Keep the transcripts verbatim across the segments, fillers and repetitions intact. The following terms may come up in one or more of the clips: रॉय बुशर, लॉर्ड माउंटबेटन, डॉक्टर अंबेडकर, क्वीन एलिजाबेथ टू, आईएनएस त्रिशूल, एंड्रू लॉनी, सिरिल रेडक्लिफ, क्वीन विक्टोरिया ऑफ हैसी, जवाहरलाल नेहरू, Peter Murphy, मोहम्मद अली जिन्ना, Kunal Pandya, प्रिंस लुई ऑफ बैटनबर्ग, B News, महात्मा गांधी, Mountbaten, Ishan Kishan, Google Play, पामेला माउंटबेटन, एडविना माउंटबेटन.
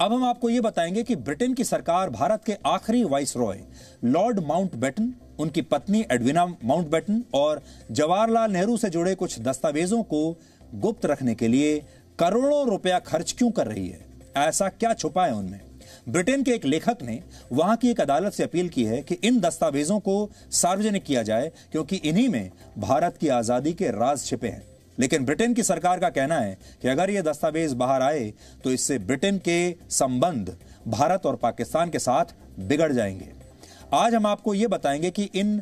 अब हम आपको ये बताएंगे कि ब्रिटेन की सरकार भारत के आखिरी वाइसरॉय लॉर्ड माउंटबेटन, उनकी पत्नी एडविना माउंटबेटन और जवाहरलाल नेहरू से जुड़े कुछ दस्तावेजों को गुप्त रखने के लिए करोड़ों रुपया खर्च क्यों कर रही है। ऐसा क्या छुपा है उनमें? ब्रिटेन के एक लेखक ने वहां की एक अदालत से अपील की है कि इन दस्तावेजों को सार्वजनिक किया जाए क्योंकि इन्हीं में भारत की आजादी के राज छिपे हैं। लेकिन ब्रिटेन की सरकार का कहना है कि अगर ये दस्तावेज बाहर आए तो इससे ब्रिटेन के संबंध भारत और पाकिस्तान के साथ बिगड़ जाएंगे। आज हम आपको ये बताएंगे कि इन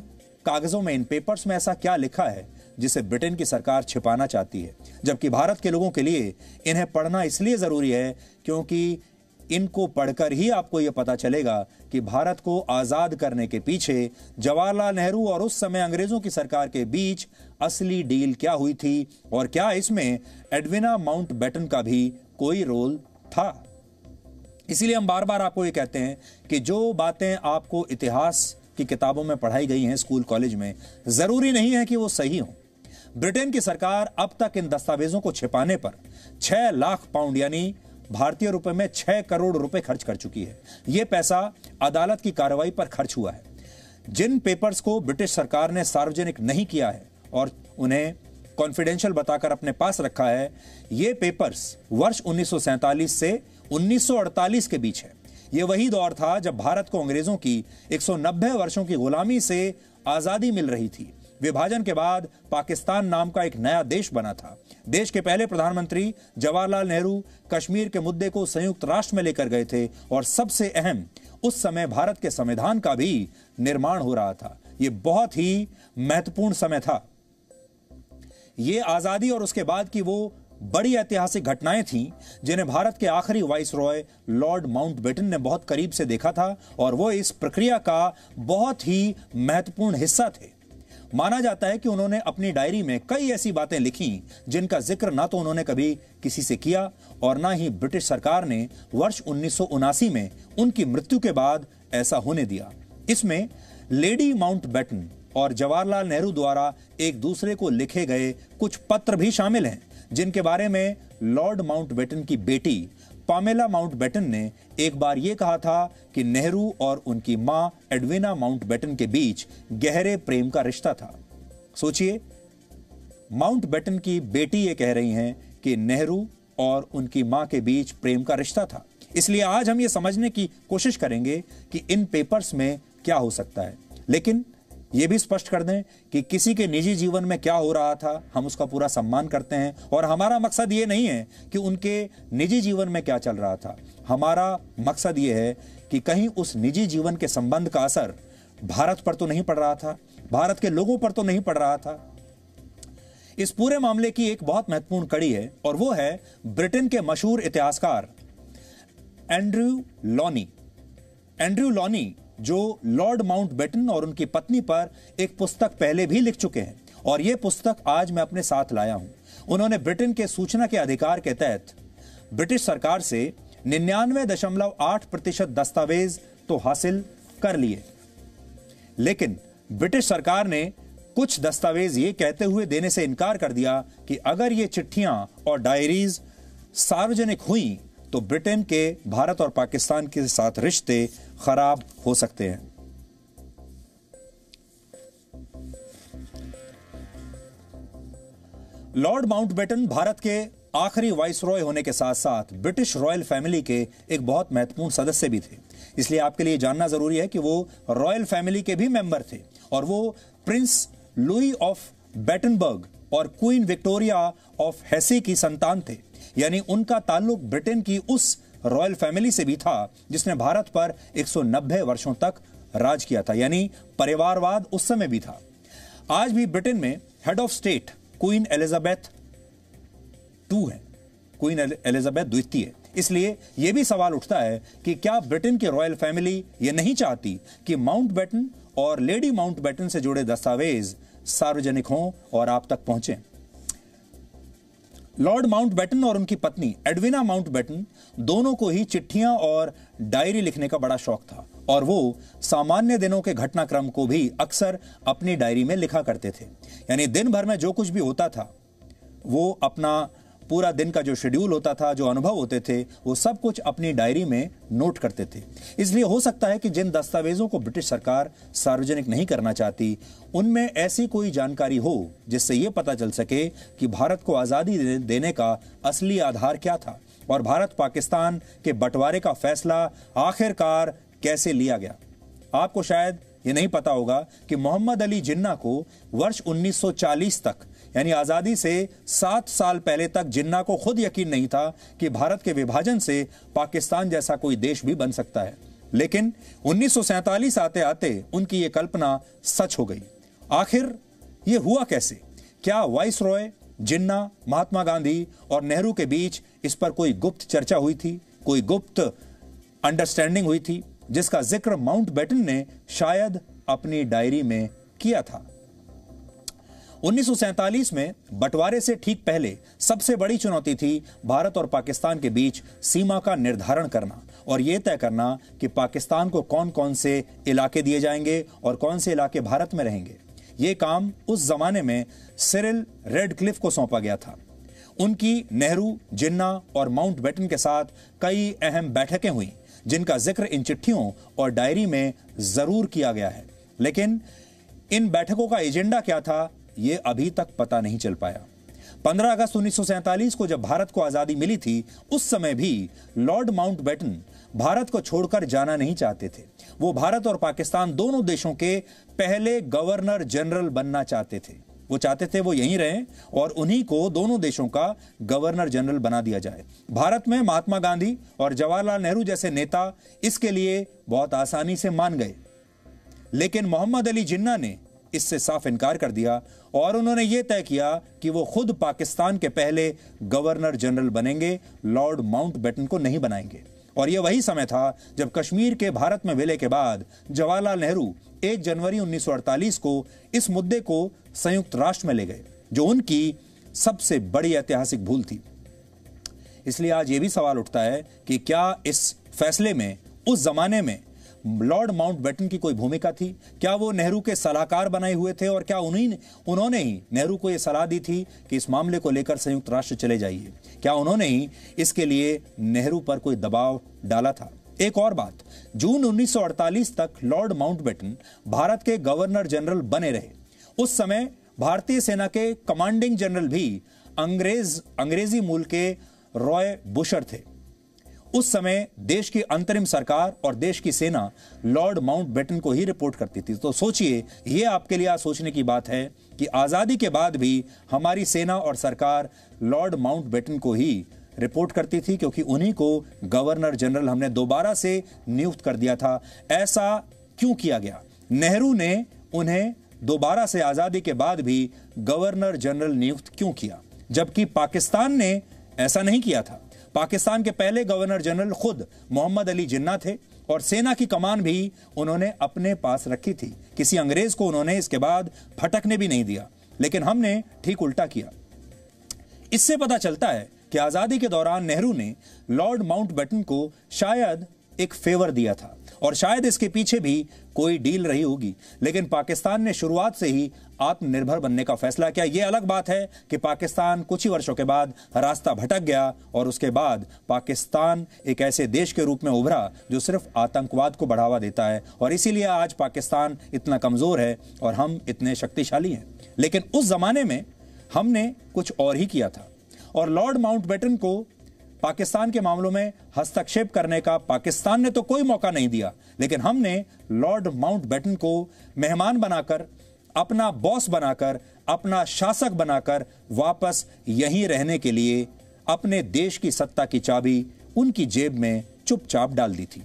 कागजों में, इन पेपर्स में ऐसा क्या लिखा है जिसे ब्रिटेन की सरकार छिपाना चाहती है, जबकि भारत के लोगों के लिए इन्हें पढ़ना इसलिए जरूरी है क्योंकि इनको पढ़कर ही आपको यह पता चलेगा कि भारत को आजाद करने के पीछे जवाहरलाल नेहरू और उस समय अंग्रेजों की सरकार के बीच असली डील क्या हुई थी और क्या इसमें एडविना माउंटबेटन का भी कोई रोल था। इसीलिए हम बार बार आपको ये कहते हैं कि जो बातें आपको इतिहास की किताबों में पढ़ाई गई हैं स्कूल कॉलेज में, जरूरी नहीं है कि वो सही हो। ब्रिटेन की सरकार अब तक इन दस्तावेजों को छिपाने पर छह लाख पाउंड यानी भारतीय रुपए में छह करोड़ रुपए खर्च कर चुकी है। यह पैसा अदालत की कार्रवाई पर खर्च हुआ है। जिन पेपर्स को ब्रिटिश सरकार ने सार्वजनिक नहीं किया है और उन्हें कॉन्फिडेंशियल बताकर अपने पास रखा है, ये पेपर्स वर्ष उन्नीस सौ सैंतालीस से उन्नीस सौ अड़तालीस के बीच है। यह वही दौर था जब भारत को अंग्रेजों की एक सौ नब्बे वर्षों की गुलामी से आजादी मिल रही थी। विभाजन के बाद पाकिस्तान नाम का एक नया देश बना था। देश के पहले प्रधानमंत्री जवाहरलाल नेहरू कश्मीर के मुद्दे को संयुक्त राष्ट्र में लेकर गए थे और सबसे अहम, उस समय भारत के संविधान का भी निर्माण हो रहा था। यह बहुत ही महत्वपूर्ण समय था। यह आजादी और उसके बाद की वो बड़ी ऐतिहासिक घटनाएं थीं जिन्हें भारत के आखिरी वाइसरॉय लॉर्ड माउंटबेटन ने बहुत करीब से देखा था और वो इस प्रक्रिया का बहुत ही महत्वपूर्ण हिस्सा थे। माना जाता है कि उन्होंने अपनी डायरी में कई ऐसी बातें लिखी जिनका जिक्र ना तो उन्होंने कभी किसी से किया और ना ही ब्रिटिश सरकार ने वर्ष उन्नीस सौ उनासी में उनकी मृत्यु के बाद ऐसा होने दिया। इसमें लेडी माउंटबेटन और जवाहरलाल नेहरू द्वारा एक दूसरे को लिखे गए कुछ पत्र भी शामिल हैं जिनके बारे में लॉर्ड माउंटबेटन की बेटी पामेला माउंटबेटन ने एक बार यह कहा था कि नेहरू और उनकी मां एडविना माउंटबेटन के बीच गहरे प्रेम का रिश्ता था। सोचिए, माउंटबेटन की बेटी ये कह रही हैं कि नेहरू और उनकी मां के बीच प्रेम का रिश्ता था। इसलिए आज हम ये समझने की कोशिश करेंगे कि इन पेपर्स में क्या हो सकता है, लेकिन यह भी स्पष्ट कर दें कि किसी के निजी जीवन में क्या हो रहा था हम उसका पूरा सम्मान करते हैं और हमारा मकसद ये नहीं है कि उनके निजी जीवन में क्या चल रहा था। हमारा मकसद ये है कि कहीं उस निजी जीवन के संबंध का असर भारत पर तो नहीं पड़ रहा था, भारत के लोगों पर तो नहीं पड़ रहा था। इस पूरे मामले की एक बहुत महत्वपूर्ण कड़ी है और वो है ब्रिटेन के मशहूर इतिहासकार एंड्रू लॉनी। एंड्रू लॉनी जो लॉर्ड माउंटबेटन और उनकी पत्नी पर एक पुस्तक पहले भी लिख चुके हैं और यह पुस्तक आज मैं अपने साथ लाया हूं। उन्होंने ब्रिटेन के सूचना के अधिकार के तहत ब्रिटिश सरकार से निन्यानवे दशमलव आठ प्रतिशत दस्तावेज तो हासिल कर लिए, लेकिन ब्रिटिश सरकार ने कुछ दस्तावेज ये कहते हुए देने से इनकार कर दिया कि अगर ये चिट्ठियां और डायरीज सार्वजनिक हुई तो ब्रिटेन के भारत और पाकिस्तान के साथ रिश्ते खराब हो सकते हैं। लॉर्ड माउंटबेटन भारत के आखिरी वाइसरॉय होने के साथ साथ ब्रिटिश रॉयल फैमिली के एक बहुत महत्वपूर्ण सदस्य भी थे। इसलिए आपके लिए जानना जरूरी है कि वो रॉयल फैमिली के भी मेंबर थे और वो प्रिंस लुई ऑफ बैटनबर्ग और क्वीन विक्टोरिया ऑफ हैसी की संतान थे। यानी उनका ताल्लुक ब्रिटेन की उस रॉयल फैमिली से भी था जिसने भारत पर एक सौ नब्बे वर्षों तक राज किया था, यानी परिवारवाद उस समय भी था। आज भी ब्रिटेन में head of state क्वीन एलिजाबेथ टू है, क्वीन एलिजाबेथ द्वितीय। इसलिए यह भी सवाल उठता है कि क्या ब्रिटेन की रॉयल फैमिली यह नहीं चाहती कि माउंटबेटन और लेडी माउंटबेटन से जुड़े दस्तावेज सार्वजनिक हों और आप तक पहुंचे। लॉर्ड माउंटबेटन और उनकी पत्नी एडविना माउंटबेटन दोनों को ही चिट्ठियां और डायरी लिखने का बड़ा शौक था और वो सामान्य दिनों के घटनाक्रम को भी अक्सर अपनी डायरी में लिखा करते थे। यानी दिन भर में जो कुछ भी होता था वो अपना पूरा दिन का जो शेड्यूल होता था, जो अनुभव होते थे, वो सब कुछ अपनी डायरी में नोट करते थे। इसलिए हो सकता है कि जिन दस्तावेजों को ब्रिटिश सरकार सार्वजनिक नहीं करना चाहती, उनमें ऐसी कोई जानकारी हो जिससे ये पता चल सके कि भारत को आज़ादी देने का असली आधार क्या था और भारत पाकिस्तान के बंटवारे का फैसला आखिरकार कैसे लिया गया। आपको शायद ये नहीं पता होगा कि मोहम्मद अली जिन्ना को वर्ष उन्नीस सौ चालीस तक, यानी आज़ादी से सात साल पहले तक, जिन्ना को खुद यकीन नहीं था कि भारत के विभाजन से पाकिस्तान जैसा कोई देश भी बन सकता है, लेकिन उन्नीस सौ सैंतालीस आते आते उनकी ये कल्पना सच हो गई। आखिर ये हुआ कैसे? क्या वाइस रॉय, जिन्ना, महात्मा गांधी और नेहरू के बीच इस पर कोई गुप्त चर्चा हुई थी, कोई गुप्त अंडरस्टैंडिंग हुई थी, जिसका जिक्र माउंटबेटन ने शायद अपनी डायरी में किया था? उन्नीस सौ सैंतालीस में बंटवारे से ठीक पहले सबसे बड़ी चुनौती थी भारत और पाकिस्तान के बीच सीमा का निर्धारण करना और यह तय करना कि पाकिस्तान को कौन कौन से इलाके दिए जाएंगे और कौन से इलाके भारत में रहेंगे। ये काम उस जमाने में सिरिल रेडक्लिफ को सौंपा गया था। उनकी नेहरू, जिन्ना और माउंटबेटन के साथ कई अहम बैठकें हुई, जिनका जिक्र इन चिट्ठियों और डायरी में जरूर किया गया है, लेकिन इन बैठकों का एजेंडा क्या था यह अभी तक पता नहीं चल पाया। पंद्रह अगस्त उन्नीस सौ सैंतालीस को जब भारत को आजादी मिली थी, उस समय भी लॉर्ड माउंटबेटन भारत को छोड़कर जाना नहीं चाहते थे। वो भारत और पाकिस्तान दोनों देशों के पहले गवर्नर जनरल बनना चाहते थे। वो चाहते थे वो यहीं रहें और उन्हीं को दोनों देशों का गवर्नर जनरल बना दिया जाए। भारत में महात्मा गांधी और जवाहरलाल नेहरू जैसे नेता इसके लिए बहुत आसानी से मान गए, लेकिन मोहम्मद अली जिन्ना ने इससे साफ इनकार कर दिया और उन्होंने ये तय किया कि वो खुद पाकिस्तान के पहले गवर्नर जनरल बनेंगे, लॉर्ड माउंटबेटन को नहीं बनाएंगे। और यह वही समय था जब कश्मीर के भारत में विलय के बाद जवाहरलाल नेहरू एक जनवरी उन्नीस सौ अड़तालीस को इस मुद्दे को संयुक्त राष्ट्र में ले गए, जो उनकी सबसे बड़ी ऐतिहासिक भूल थी। इसलिए आज यह भी सवाल उठता है कि क्या इस फैसले में उस जमाने में लॉर्ड माउंटबेटन की कोई भूमिका थी? क्या वो नेहरू के सलाहकार बनाए हुए थे और क्या उन्हीं उन्होंने ही नेहरू को यह सलाह दी थी कि इस मामले को लेकर संयुक्त राष्ट्र चले जाइए? क्या उन्होंने ही इसके लिए नेहरू पर कोई दबाव डाला था? एक और बात, जून उन्नीस सौ अड़तालीस तक लॉर्ड माउंटबेटन भारत के गवर्नर जनरल बने रहे। उस समय भारतीय सेना के कमांडिंग जनरल भी अंग्रेज अंग्रेजी मूल के रॉय बुशर थे। उस समय देश की अंतरिम सरकार और देश की सेना लॉर्ड माउंटबेटन को ही रिपोर्ट करती थी। तो सोचिए, ये आपके लिए आज सोचने की बात है कि आज़ादी के बाद भी हमारी सेना और सरकार लॉर्ड माउंटबेटन को ही रिपोर्ट करती थी, क्योंकि उन्हीं को गवर्नर जनरल हमने दोबारा से नियुक्त कर दिया था। ऐसा क्यों किया गया? नेहरू ने उन्हें दोबारा से आज़ादी के बाद भी गवर्नर जनरल नियुक्त क्यों किया, जबकि पाकिस्तान ने ऐसा नहीं किया था? पाकिस्तान के पहले गवर्नर जनरल खुद मोहम्मद अली जिन्ना थे और सेना की कमान भी उन्होंने अपने पास रखी थी। किसी अंग्रेज को उन्होंने इसके बाद भटकने भी नहीं दिया, लेकिन हमने ठीक उल्टा किया। इससे पता चलता है कि आज़ादी के दौरान नेहरू ने लॉर्ड माउंटबेटन को शायद एक फेवर दिया था और शायद इसके पीछे भी कोई डील रही होगी, लेकिन पाकिस्तान ने शुरुआत से ही आत्मनिर्भर बनने का फैसला किया। यह अलग बात है कि पाकिस्तान कुछ ही वर्षों के बाद रास्ता भटक गया और उसके बाद पाकिस्तान एक ऐसे देश के रूप में उभरा जो सिर्फ आतंकवाद को बढ़ावा देता है, और इसीलिए आज पाकिस्तान इतना कमज़ोर है और हम इतने शक्तिशाली हैं। लेकिन उस जमाने में हमने कुछ और ही किया था और लॉर्ड माउंटबेटन को पाकिस्तान के मामलों में हस्तक्षेप करने का पाकिस्तान ने तो कोई मौका नहीं दिया, लेकिन हमने लॉर्ड माउंटबेटन को मेहमान बनाकर, अपना बॉस बनाकर, अपना शासक बनाकर वापस यहीं रहने के लिए अपने देश की सत्ता की चाबी उनकी जेब में चुपचाप डाल दी थी।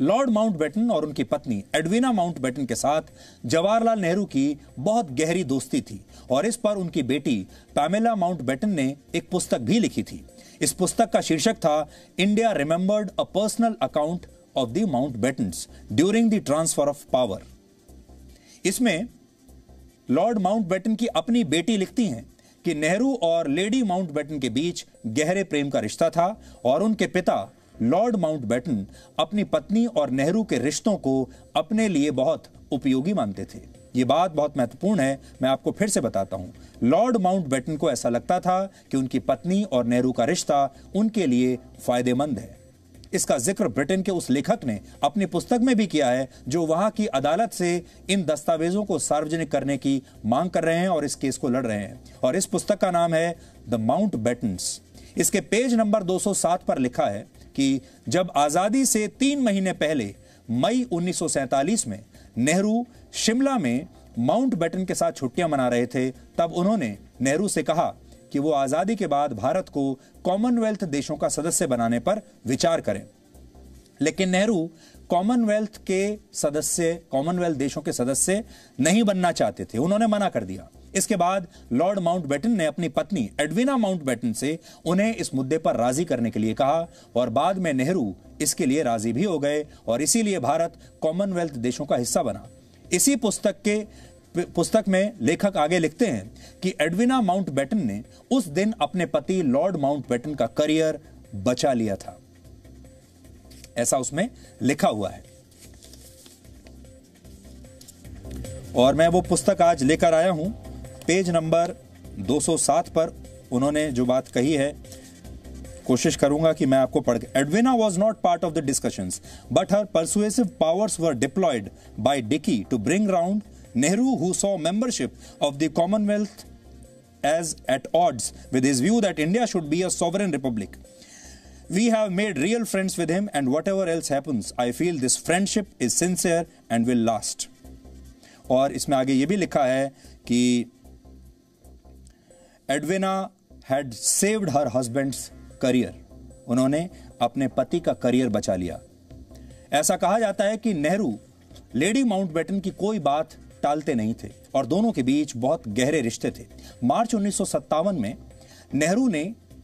लॉर्ड माउंटबेटन और उनकी पत्नी एडविना माउंटबेटन के साथ जवाहरलाल नेहरू की बहुत गहरी दोस्ती थी और इस पर उनकी बेटी पामेला माउंटबेटन ने एक पुस्तक भी लिखी थी। इस पुस्तक का शीर्षक था India remembered, a personal account of the Mountbattens during the transfer of power. इसमें लॉर्ड माउंटबेटन की अपनी बेटी लिखती हैं कि नेहरू और लेडी माउंटबेटन के बीच गहरे प्रेम का रिश्ता था और उनके पिता लॉर्ड माउंटबेटन अपनी पत्नी और नेहरू के रिश्तों को अपने लिए बहुत उपयोगी मानते थे। ये बात बहुत महत्वपूर्ण है, मैं आपको फिर से बताता हूँ। लॉर्ड माउंटबेटन को ऐसा लगता था कि उनकी पत्नी और नेहरू का रिश्ता उनके लिए फायदेमंद है। इसका जिक्र ब्रिटेन के उस लेखक ने अपनी पुस्तक में भी किया है जो वहां की अदालत से इन दस्तावेजों को सार्वजनिक करने की मांग कर रहे हैं और इस केस को लड़ रहे हैं, और इस पुस्तक का नाम है द माउंटबेटन्स। इसके पेज नंबर दो सौ सात पर लिखा है कि जब आज़ादी से तीन महीने पहले मई उन्नीस सौ सैंतालीस में नेहरू शिमला में माउंटबेटन के साथ छुट्टियां मना रहे थे, तब उन्होंने नेहरू से कहा कि वो आज़ादी के बाद भारत को कॉमनवेल्थ देशों का सदस्य बनाने पर विचार करें। लेकिन नेहरू कॉमनवेल्थ के सदस्य कॉमनवेल्थ देशों के सदस्य नहीं बनना चाहते थे, उन्होंने मना कर दिया। इसके बाद लॉर्ड माउंटबेटन ने अपनी पत्नी एडविना माउंटबेटन से उन्हें इस मुद्दे पर राजी करने के लिए कहा और बाद में नेहरू इसके लिए राजी भी हो गए और इसीलिए भारत कॉमनवेल्थ देशों का हिस्सा बना। इसी पुस्तक के पुस्तक में लेखक आगे लिखते हैं कि एडविना माउंटबेटन ने उस दिन अपने पति लॉर्ड माउंटबेटन का करियर बचा लिया था, ऐसा उसमें लिखा हुआ है। और मैं वो पुस्तक आज लेकर आया हूं। पेज नंबर दो सौ सात पर उन्होंने जो बात कही है, कोशिश करूंगा कि मैं आपको पढ़ के। Edwina was not part of the discussions but her persuasive powers were deployed by Dickie to bring round Nehru, who saw membership of the Commonwealth as at odds with his view that India should be a sovereign republic. We have made real friends with him and whatever else happens, I feel this friendship is sincere and will last. और इसमें आगे ये भी लिखा है कि Edwina had saved her husband's career. उन्होंने अपने पति का करियर बचा लिया। ऐसा कहा जाता है कि नेहरू लेडी माउंटबेटन की कोई बात टालते नहीं थे और दोनों के बीच बहुत गहरे रिश्ते थे। मार्च उन्नीस सौ सत्तावन में नेहरू ने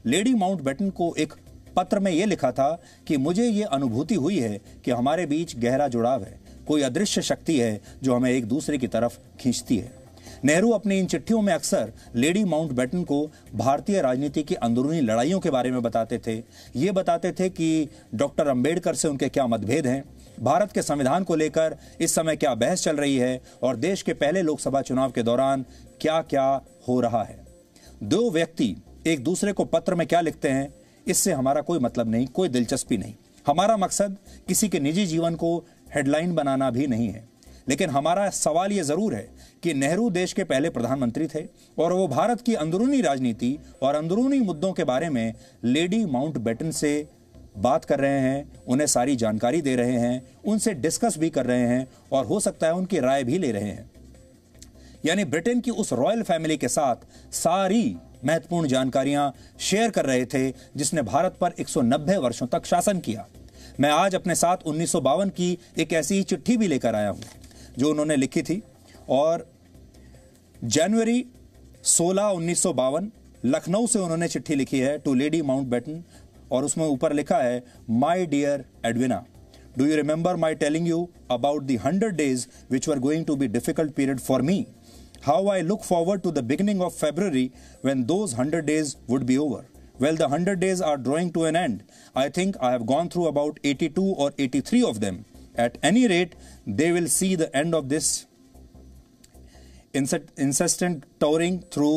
लेडी माउंटबेटन को एक पत्र में यह लिखा था कि मुझे ये अनुभूति हुई है कि हमारे बीच गहरा जुड़ाव है, कोई अदृश्य शक्ति है जो हमें एक दूसरे की तरफ खींचती है। नेहरू अपनी इन चिट्ठियों में अक्सर लेडी माउंटबेटन को भारतीय राजनीति की अंदरूनी लड़ाइयों के बारे में बताते थे, ये बताते थे कि डॉक्टर अंबेडकर से उनके क्या मतभेद हैं, भारत के संविधान को लेकर इस समय क्या बहस चल रही है और देश के पहले लोकसभा चुनाव के दौरान क्या क्या हो रहा है। दो व्यक्ति एक दूसरे को पत्र में क्या लिखते हैं इससे हमारा कोई मतलब नहीं, कोई दिलचस्पी नहीं। हमारा मकसद किसी के निजी जीवन को हेडलाइन बनाना भी नहीं है। लेकिन हमारा सवाल ये ज़रूर है कि नेहरू देश के पहले प्रधानमंत्री थे और वो भारत की अंदरूनी राजनीति और अंदरूनी मुद्दों के बारे में लेडी माउंटबेटन से बात कर रहे हैं, उन्हें सारी जानकारी दे रहे हैं, उनसे डिस्कस भी कर रहे हैं और हो सकता है उनकी राय भी ले रहे हैं। यानी ब्रिटेन की उस रॉयल फैमिली के साथ सारी महत्वपूर्ण जानकारियां शेयर कर रहे थे जिसने भारत पर एक सौ नब्बे वर्षों तक शासन किया। मैं आज अपने साथ उन्नीस सौ बावन की एक ऐसी ही चिट्ठी भी लेकर आया हूँ जो उन्होंने लिखी थी और जनवरी सोलह उन्नीस सौ बावन लखनऊ से उन्होंने चिट्ठी लिखी है टू लेडी माउंटबेटन और उसमें ऊपर लिखा है my dear Edwina do you remember my telling you about the hundred days which are going to be difficult period for me how I look forward to the beginning of February when those hundred days would be over well the hundred days are drawing to an end I think I have gone through about eighty two or eighty three of them at any rate they will see the end of this insistent touring through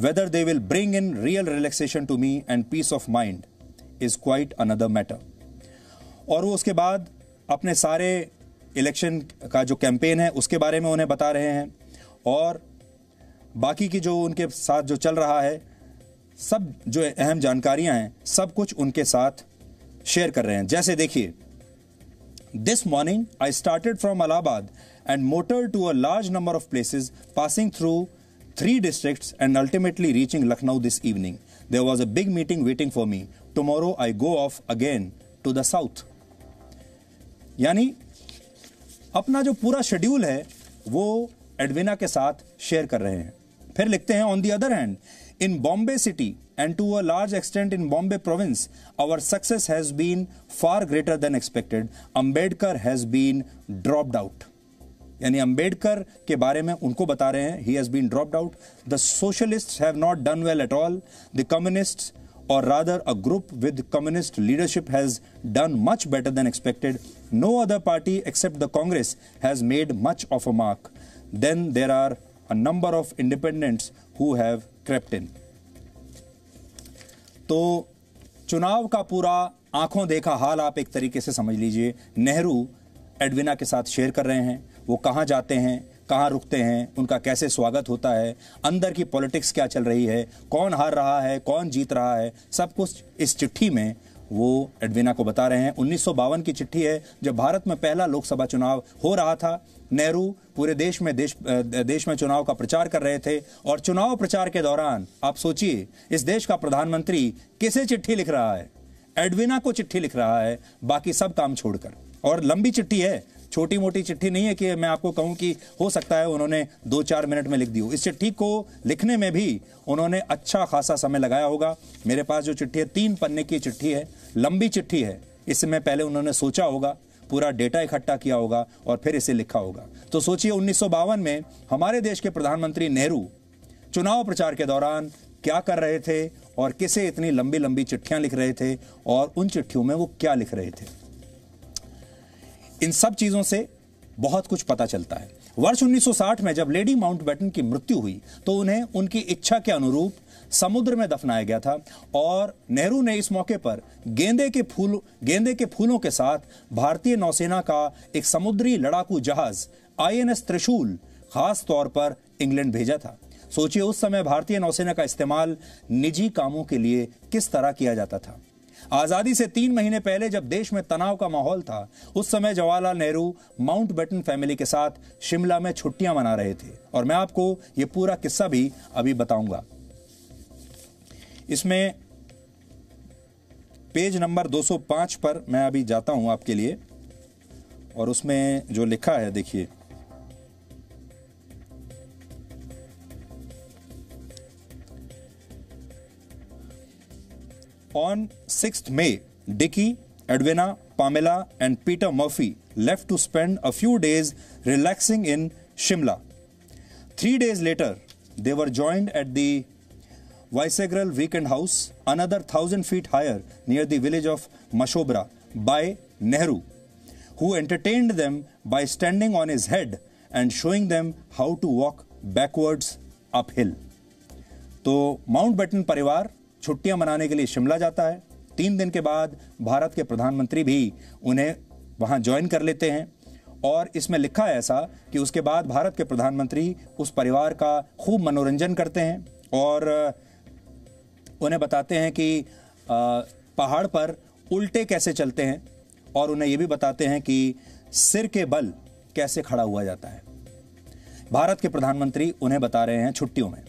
whether they will bring in real relaxation to me and peace of mind is quite another matter. और वो उसके बाद अपने सारे election का जो campaign है उसके बारे में उन्हें बता रहे हैं और बाकी की जो उनके साथ जो चल रहा है सब जो अहम जानकारियां हैं सब कुछ उनके साथ शेयर कर रहे हैं। जैसे देखिए, this morning I started from Allahabad and motor to a large number of places passing through three districts and ultimately reaching Lucknow this evening. There was a big meeting waiting for me. Tomorrow I go off again to the south. यानी अपना जो पूरा schedule है वो Edwina के साथ share कर रहे हैं। फिर लिखते हैं, on the other hand, in Bombay city and to a large extent in Bombay province, our success has been far greater than expected. Ambedkar has been dropped out. यानी अंबेडकर के बारे में उनको बता रहे हैं, he has been dropped out. The socialists have not done well at all. The communists or rather a group with communist leadership has done much better than expected. No other party except the Congress has made much of a mark. then there are a number of independents who have crept in. तो चुनाव का पूरा आंखों देखा हाल आप एक तरीके से समझ लीजिए नेहरू एडविना के साथ शेयर कर रहे हैं। वो कहाँ जाते हैं, कहाँ रुकते हैं, उनका कैसे स्वागत होता है, अंदर की पॉलिटिक्स क्या चल रही है, कौन हार रहा है, कौन जीत रहा है, सब कुछ इस चिट्ठी में वो एडविना को बता रहे हैं। उन्नीस सौ बावन की चिट्ठी है जब भारत में पहला लोकसभा चुनाव हो रहा था। नेहरू पूरे देश में देश देश में चुनाव का प्रचार कर रहे थे और चुनाव प्रचार के दौरान आप सोचिए इस देश का प्रधानमंत्री किसे चिट्ठी लिख रहा है, एडविना को चिट्ठी लिख रहा है, बाकी सब काम छोड़कर। और लंबी चिट्ठी है, छोटी मोटी चिट्ठी नहीं है कि मैं आपको कहूं कि हो सकता है उन्होंने दो चार मिनट में लिख दी हो। इस चिट्ठी को लिखने में भी उन्होंने अच्छा खासा समय लगाया होगा। मेरे पास जो चिट्ठी है तीन पन्ने की चिट्ठी है, लंबी चिट्ठी है। इसमें पहले उन्होंने सोचा होगा, पूरा डेटा इकट्ठा किया होगा और फिर इसे लिखा होगा। तो सोचिए उन्नीस सौ बावन में हमारे देश के प्रधानमंत्री नेहरू चुनाव प्रचार के दौरान क्या कर रहे थे और किसे इतनी लंबी लंबी चिट्ठियां लिख रहे थे और उन चिट्ठियों में वो क्या लिख रहे थे। इन सब चीजों से बहुत कुछ पता चलता है। वर्ष उन्नीस सौ साठ में जब लेडी माउंटबेटन की मृत्यु हुई तो उन्हें उनकी इच्छा के अनुरूप समुद्र में दफनाया गया था और नेहरू ने इस मौके पर गेंदे के फूल गेंदे के फूलों के साथ भारतीय नौसेना का एक समुद्री लड़ाकू जहाज आई एन एस त्रिशूल खास तौर पर इंग्लैंड भेजा था। सोचिए उस समय भारतीय नौसेना का इस्तेमाल निजी कामों के लिए किस तरह किया जाता था। आजादी से तीन महीने पहले जब देश में तनाव का माहौल था, उस समय जवाहरलाल नेहरू माउंटबेटन फैमिली के साथ शिमला में छुट्टियां मना रहे थे और मैं आपको यह पूरा किस्सा भी अभी बताऊंगा। इसमें पेज नंबर दो सौ पाँच पर मैं अभी जाता हूं आपके लिए और उसमें जो लिखा है देखिए, On sixth of May, Dickey, Edwina, Pamela, and Peter Murphy left to spend a few days relaxing in Shimla. Three days later, they were joined at the Viceregal Weekend House, another thousand feet higher near the village of Mashobra, by Nehru, who entertained them by standing on his head and showing them how to walk backwards uphill. So, Mountbatten परिवार छुट्टियां मनाने के लिए शिमला जाता है। तीन दिन के बाद भारत के प्रधानमंत्री भी उन्हें वहां ज्वाइन कर लेते हैं और इसमें लिखा है ऐसा कि उसके बाद भारत के प्रधानमंत्री उस परिवार का खूब मनोरंजन करते हैं और उन्हें बताते हैं कि पहाड़ पर उल्टे कैसे चलते हैं और उन्हें ये भी बताते हैं कि सिर के बल कैसे खड़ा हुआ जाता है। भारत के प्रधानमंत्री उन्हें बता रहे हैं छुट्टियों में।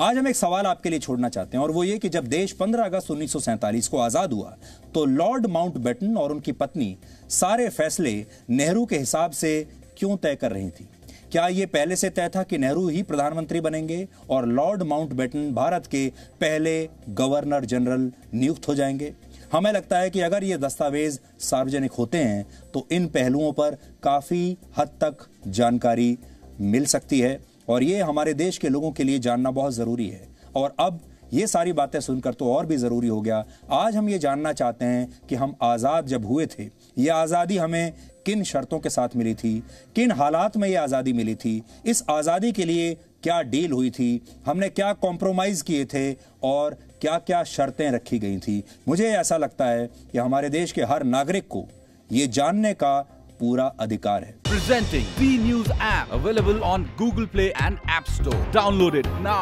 आज हम एक सवाल आपके लिए छोड़ना चाहते हैं और वो ये कि जब देश पंद्रह अगस्त उन्नीस सौ सैंतालीस को आजाद हुआ तो लॉर्ड माउंटबेटन और उनकी पत्नी सारे फैसले नेहरू के हिसाब से क्यों तय कर रही थी? क्या ये पहले से तय था कि नेहरू ही प्रधानमंत्री बनेंगे और लॉर्ड माउंटबेटन भारत के पहले गवर्नर जनरल नियुक्त हो जाएंगे? हमें लगता है कि अगर ये दस्तावेज सार्वजनिक होते हैं तो इन पहलुओं पर काफी हद तक जानकारी मिल सकती है और ये हमारे देश के लोगों के लिए जानना बहुत ज़रूरी है। और अब ये सारी बातें सुनकर तो और भी ज़रूरी हो गया। आज हम ये जानना चाहते हैं कि हम आज़ाद जब हुए थे, ये आज़ादी हमें किन शर्तों के साथ मिली थी, किन हालात में ये आज़ादी मिली थी, इस आज़ादी के लिए क्या डील हुई थी, हमने क्या कॉम्प्रोमाइज़ किए थे और क्या क्या शर्तें रखी गई थी। मुझे ऐसा लगता है कि हमारे देश के हर नागरिक को ये जानने का पूरा अधिकार है। Presenting B News app available on Google Play and App Store. Download it now.